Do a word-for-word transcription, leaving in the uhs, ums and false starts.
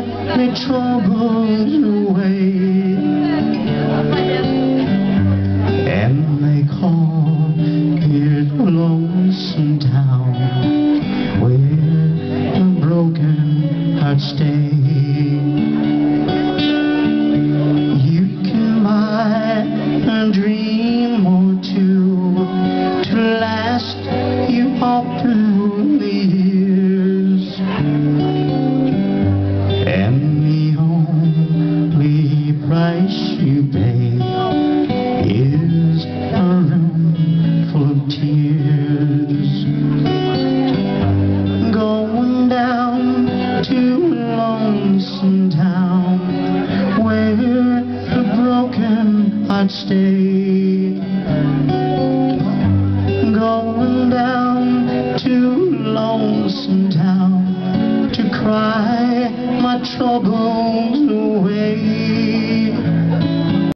get me troubles away. And they call it Lonesome Town, where the broken hearts stay. You can buy a dream or two to last you all through the years. You pay is a room full of tears. Going down to Lonesome Town, where the broken hearts stay. Going down to Lonesome Town to cry my troubles away.